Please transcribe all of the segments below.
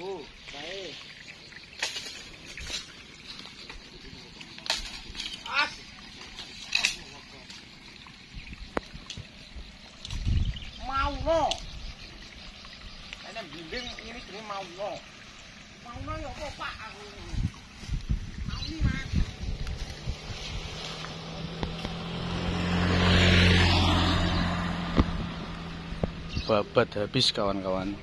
Oh, baik. Mau no. Ada bimbing ini kini mau no. Mau no ya kok Pak aku. Mau ni Mas. Babat habis kawan-kawan.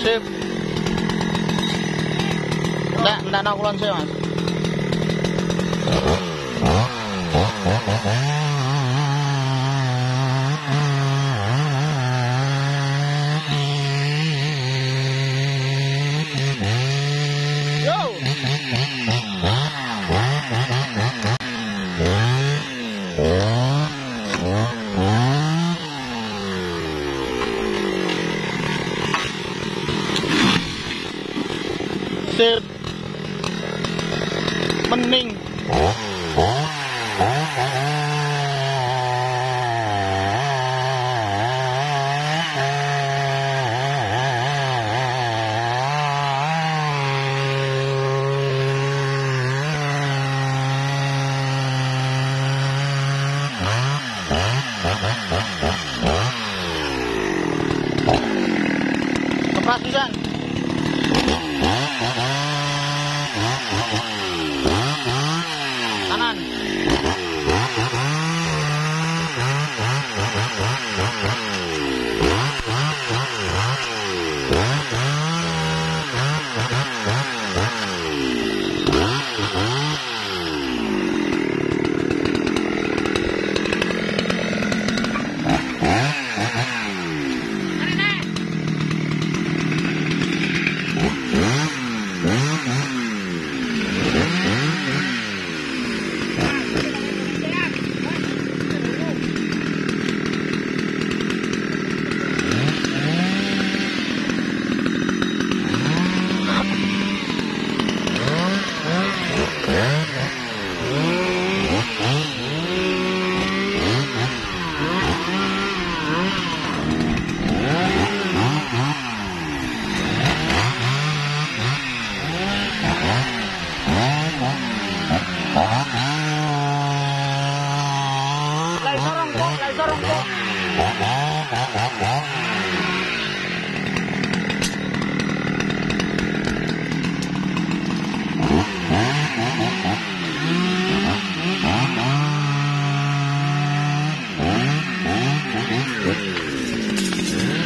Sip. Nggak nak ulang saya Mas. Mening lepas Susan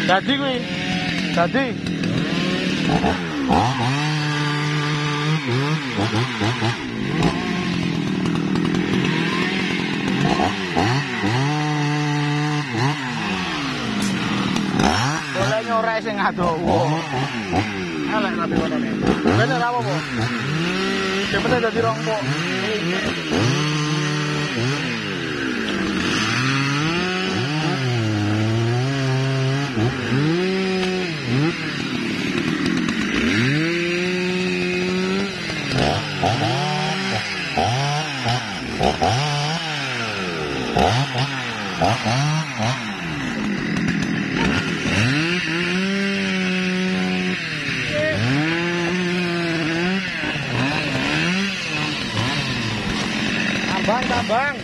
jadi aduh. Elek rapi warnanya. Bener apa po? Bener jadi rong po. Tambang.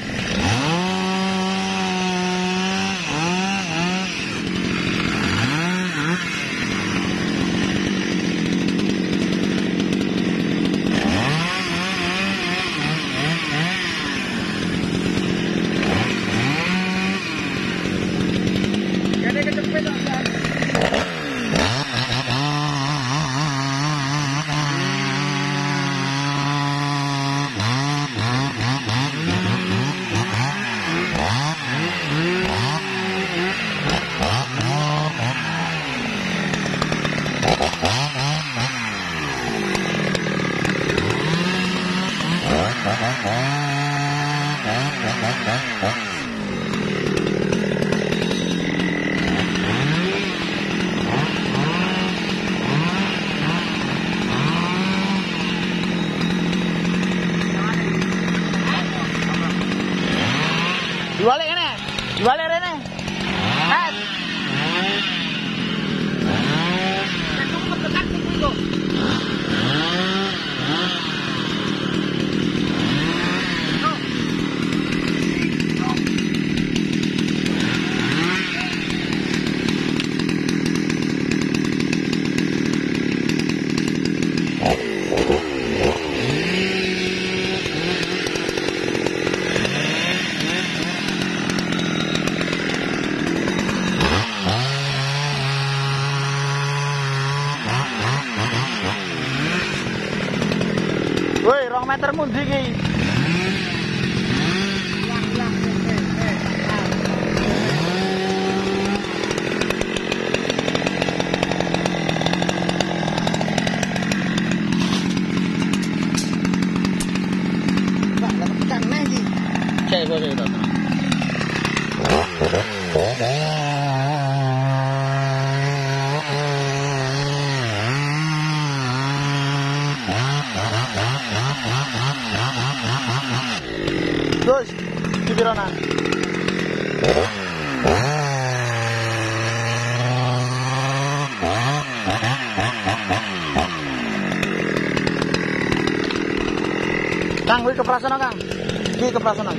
Meter mundi ki. Kang, wih keprasana Kang, wih keprasana.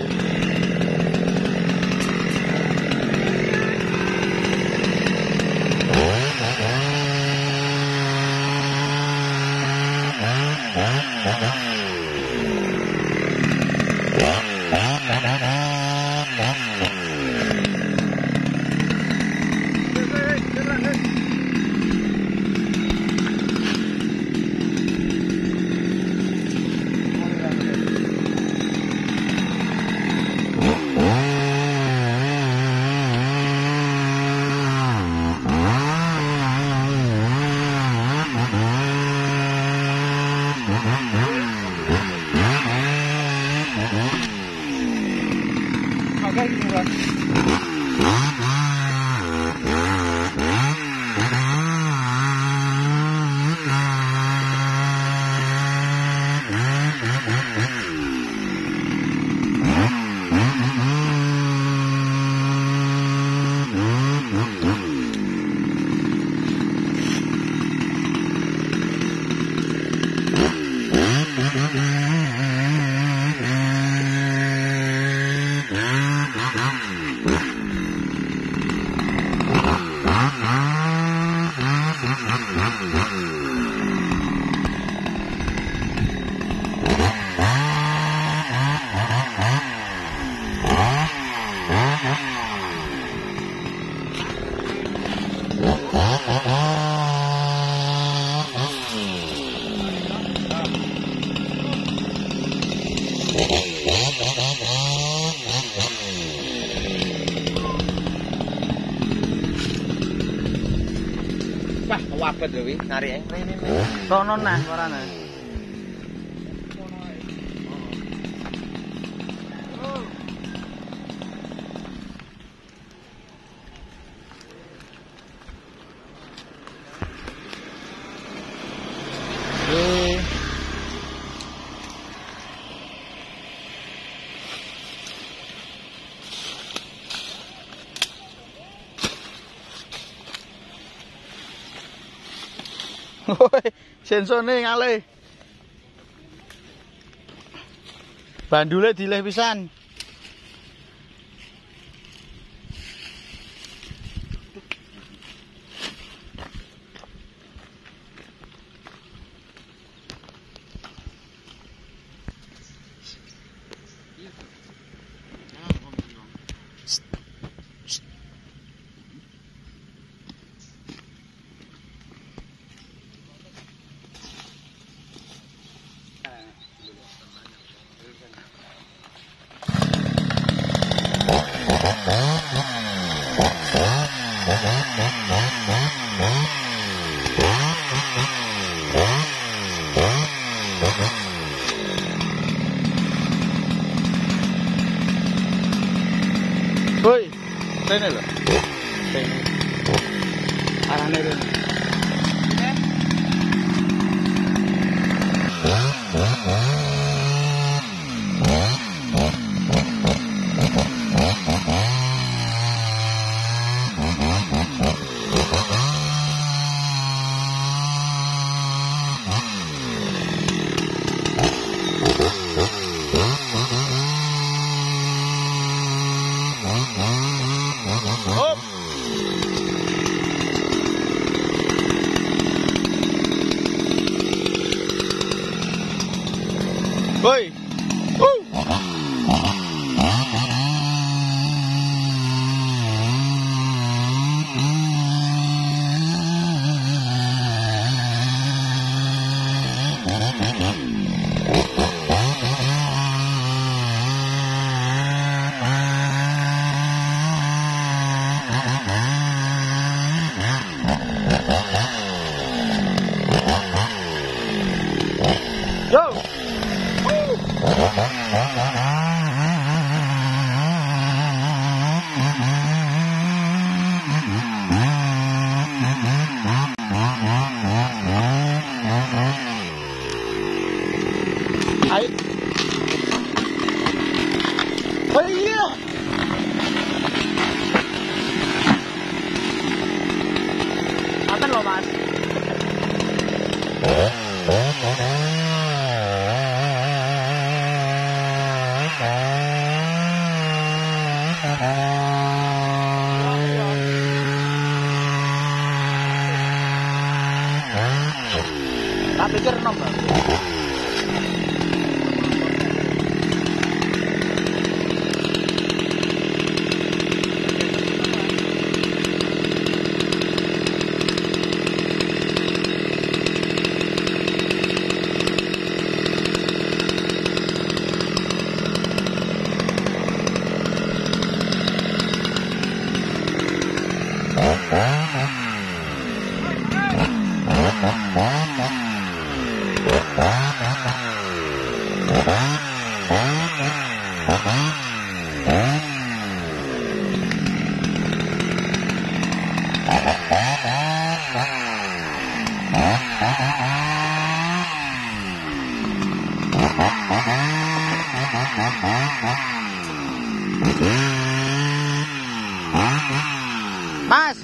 Wah, wabet lho iki narike. Sono nah warane. Sensone ngale. Bandule dileh pisan. Woi, sini loh. Sini. Arahnya itu. Woi. Tak pikir nombor. Mas.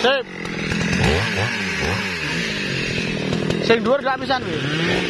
Sip. Sing dhuwur gak pisan kuwi.